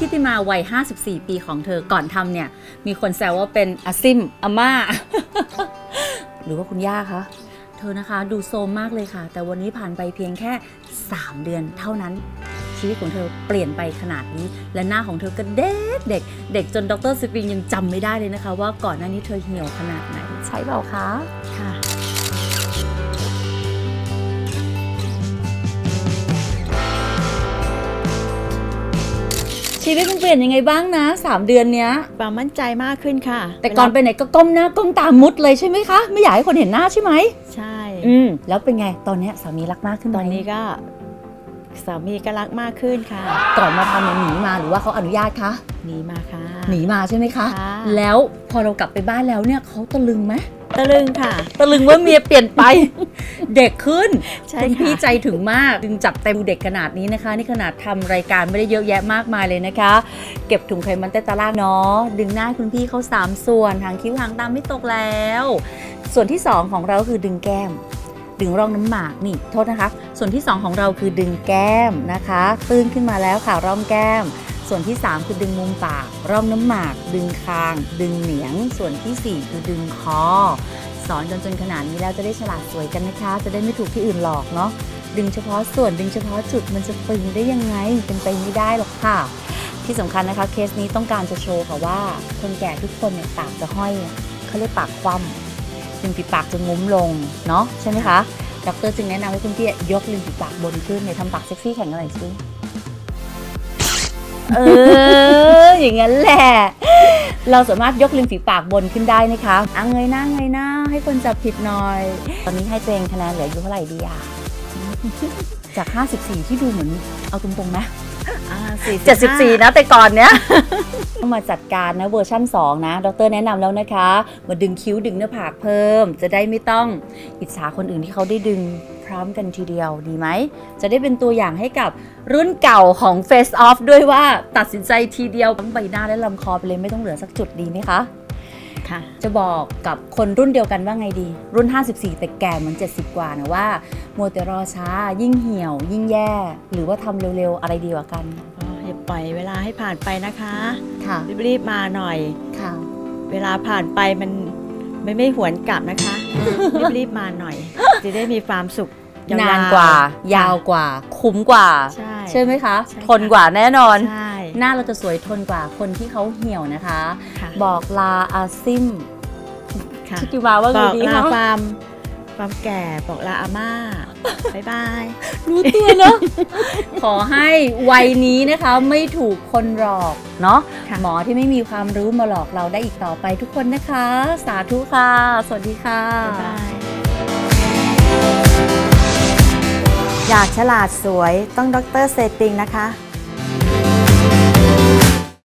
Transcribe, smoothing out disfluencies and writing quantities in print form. ทิติมาวัย54 ปีของเธอก่อนทำเนี่ยมีคนแซวว่าเป็นอาซิมอาม่าหรือว่าคุณย่าคะเธอนะคะดูโซมมากเลยค่ะแต่วันนี้ผ่านไปเพียงแค่3เดือนเท่านั้นชีวิตของเธอเปลี่ยนไปขนาดนี้และหน้าของเธอก็เด็กเด็กเด็กจนดร.สปริงยังจำไม่ได้เลยนะคะว่าก่อนหน้านี้เธอเหี่ยวขนาดไหนใช่เปล่าคะค่ะชีวิตมันเปลี่ยนยังไงบ้างนะ3เดือนเนี้ยความมั่นใจมากขึ้นค่ะแต่ก่อนไปไหนก็ก้มหน้าก้มตามุดเลยใช่ไหมคะไม่อยากให้คนเห็นหน้าใช่ไหมใช่แล้วเป็นไงตอนนี้สามีรักมากขึ้นตอนนี้ก็สามีก็รักมากขึ้นค่ะก่อนมาทำเนี่ยหนีมาหรือว่าเขาอนุญาตคะหนีมาค่ะหนีมาใช่ไหมคะแล้วพอเรากลับไปบ้านแล้วเนี่ยเขาตะลึงไหมตะลึงค่ะตะลึงว่าเมียเปลี่ยนไปเด็กขึ้นคุณพี่ใจถึงมากจึงจับเต็มเด็กขนาดนี้นะคะนี่ขนาดทำรายการไม่ได้เยอะแยะมากมายเลยนะคะเก็บถุงไขมันใต้ตาล่างเนาะดึงหน้าคุณพี่เขา3ส่วนหางคิ้วหางตาไม่ตกแล้วส่วนที่2ของเราคือดึงแก้มดึงร่องน้ำหมากนี่โทษนะคะส่วนที่2ของเราคือดึงแก้มนะคะตื้นขึ้นมาแล้วค่ะร่องแก้มส่วนที่3คือดึงมุมปากร่องน้ำหมากดึงคางดึงเหนียงส่วนที่4คือดึงคอสอนจนขนาดนี้แล้วจะได้ฉลาดสวยกันนะคะจะได้ไม่ถูกที่อื่นหลอกเนาะดึงเฉพาะส่วนดึงเฉพาะจุดมันจะปึงได้ยังไงเป็นไปไม่ได้หรอกค่ะที่สำคัญนะคะเคสนี้ต้องการจะโชว์ค่ะว่าคนแก่ทุกคนเนี่ยปากจะห้อยเขาเรียกปากคว่ำริมฝีปากจะงุ้มลงเนาะใช่ไหมคะดร.จึงแนะนำให้คุณพี่ยกริมฝีปากบนขึ้นเนี่ยทำปากเซ็กซี่แข่งอะไรซิอย่างงั้นแหละเราสามารถยกริมฝีปากบนขึ้นได้นะคะเงยหน้าเงยหน้าให้คนจับผิดหน่อยตอนนี้ให้ตัวเองคะแนนเหลืออยู่เท่าไหร่ดีอ่ะจาก54ที่ดูเหมือนเอาตรงๆนะ74นะแต่ก่อนเนี้ยต้องมาจัดการนะเวอร์ชั่น2นะดร.แนะนำแล้วนะคะมาดึงคิ้วดึงหน้าผากเพิ่มจะได้ไม่ต้องอิจฉาคนอื่นที่เขาได้ดึงพร้อมกันทีเดียวดีไหมจะได้เป็นตัวอย่างให้กับรุ่นเก่าของ Face Off ด้วยว่าตัดสินใจทีเดียวทั้งใบหน้าและลำคอไปเลยไม่ต้องเหลือสักจุดดีไหมคะจะบอกกับคนรุ่นเดียวกันว่าไงดีรุ่น54แต่แก่เหมือน70กว่านะว่ามัวแต่รอช้ายิ่งเหี่ยวยิ่งแย่หรือว่าทำเร็วๆอะไรดีกว่ากันอย่าปล่อยเวลาให้ผ่านไปนะคะรีบๆมาหน่อยค่ะเวลาผ่านไปมันไม่หวนกลับนะคะรีบๆมาหน่อยจะได้มีความสุขนานกว่ายาวกว่าคุ้มกว่าใช่ไหมคะทนกว่าแน่นอนหน้าเราจะสวยทนกว่าคนที่เขาเหี่ยวนะคะบอกลาอาซิมทิติมาว่าไงดีคะบอกลาความแก่บอกลาอาม่าบ๊ายบายรู้ตัวเนาะขอให้วัยนี้นะคะไม่ถูกคนหลอกเนาะหมอที่ไม่มีความรู้มาหลอกเราได้อีกต่อไปทุกคนนะคะสาธุค่ะสวัสดีค่ะอยากฉลาดสวยต้องดร.เซปิงนะคะ